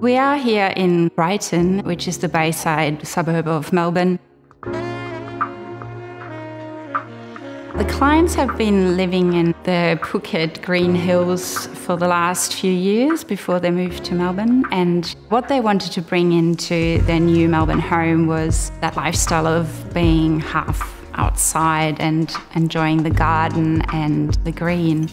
We are here in Brighton, which is the bayside suburb of Melbourne. The clients have been living in the Phuket Green Hills for the last few years before they moved to Melbourne, and what they wanted to bring into their new Melbourne home was that lifestyle of being half outside and enjoying the garden and the green.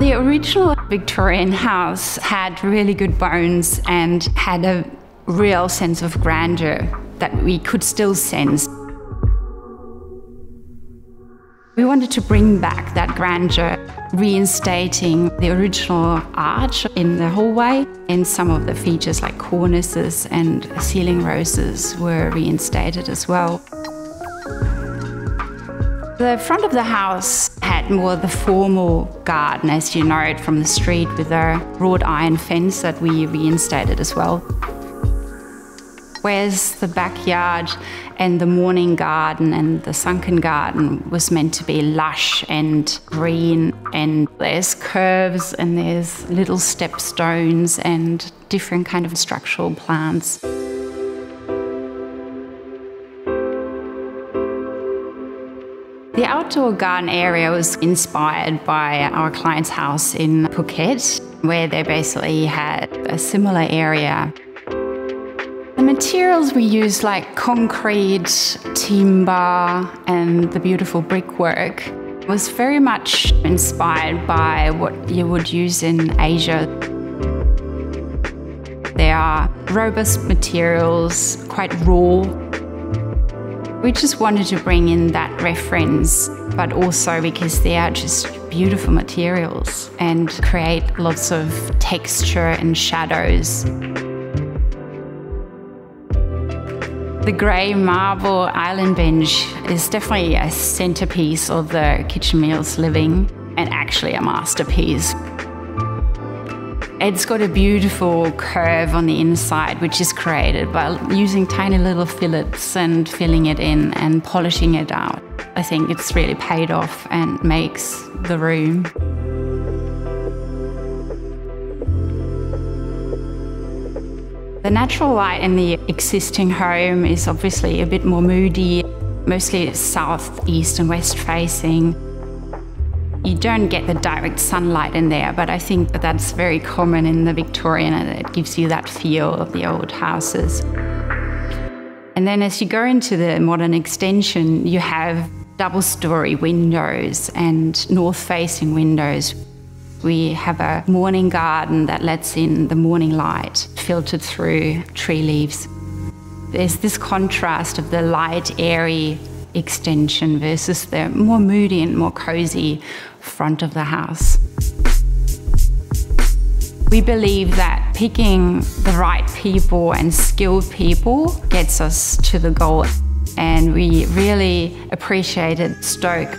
The original Victorian house had really good bones and had a real sense of grandeur that we could still sense. We wanted to bring back that grandeur, reinstating the original arch in the hallway, and some of the features like cornices and ceiling roses were reinstated as well. The front of the house had more the formal garden, as you know it from the street, with a wrought iron fence that we reinstated as well. Whereas the backyard and the morning garden and the sunken garden was meant to be lush and green, and there's curves and there's little step stones and different kind of structural plants. The outdoor garden area was inspired by our client's house in Phuket, where they basically had a similar area. The materials we used, like concrete, timber and the beautiful brickwork, was very much inspired by what you would use in Asia. They are robust materials, quite raw. We just wanted to bring in that reference, but also because they are just beautiful materials and create lots of texture and shadows. The grey marble island bench is definitely a centerpiece of the kitchen meals living, and actually a masterpiece. It's got a beautiful curve on the inside, which is created by using tiny little fillets and filling it in and polishing it out. I think it's really paid off and makes the room. The natural light in the existing home is obviously a bit more moody, mostly south, east and west facing. You don't get the direct sunlight in there, but I think that that's very common in the Victorian, and it gives you that feel of the old houses. And then as you go into the modern extension, you have double-storey windows and north-facing windows. We have a morning garden that lets in the morning light, filtered through tree leaves. There's this contrast of the light, airy extension versus the more moody and more cozy front of the house. We believe that picking the right people and skilled people gets us to the goal, and we really appreciated Stoke.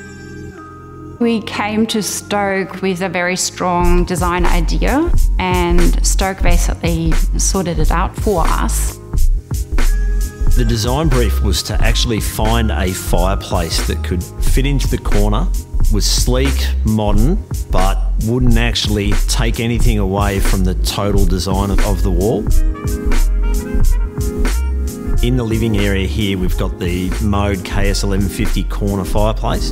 We came to Stoke with a very strong design idea, and Stoke basically sorted it out for us. The design brief was to actually find a fireplace that could fit into the corner, was sleek, modern, but wouldn't actually take anything away from the total design of the wall. In the living area here, we've got the Mode KS1150 corner fireplace.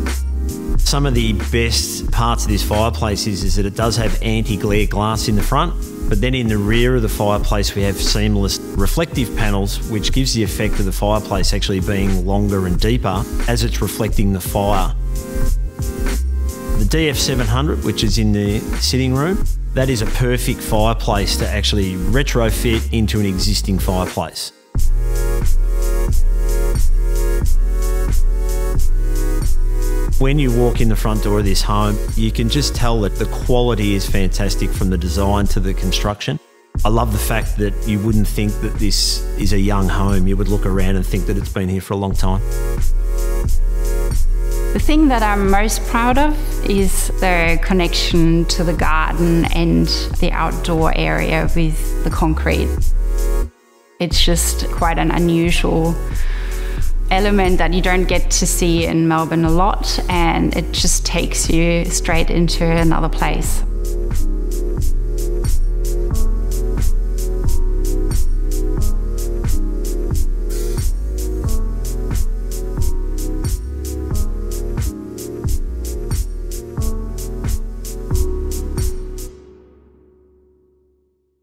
Some of the best parts of this fireplace is that it does have anti-glare glass in the front, but then in the rear of the fireplace we have seamless reflective panels, which gives the effect of the fireplace actually being longer and deeper as it's reflecting the fire. The DF700, which is in the sitting room, that is a perfect fireplace to actually retrofit into an existing fireplace. When you walk in the front door of this home, you can just tell that the quality is fantastic from the design to the construction. I love the fact that you wouldn't think that this is a young home. You would look around and think that it's been here for a long time. The thing that I'm most proud of is the connection to the garden and the outdoor area with the concrete. It's just quite an unusual element that you don't get to see in Melbourne a lot, and it just takes you straight into another place.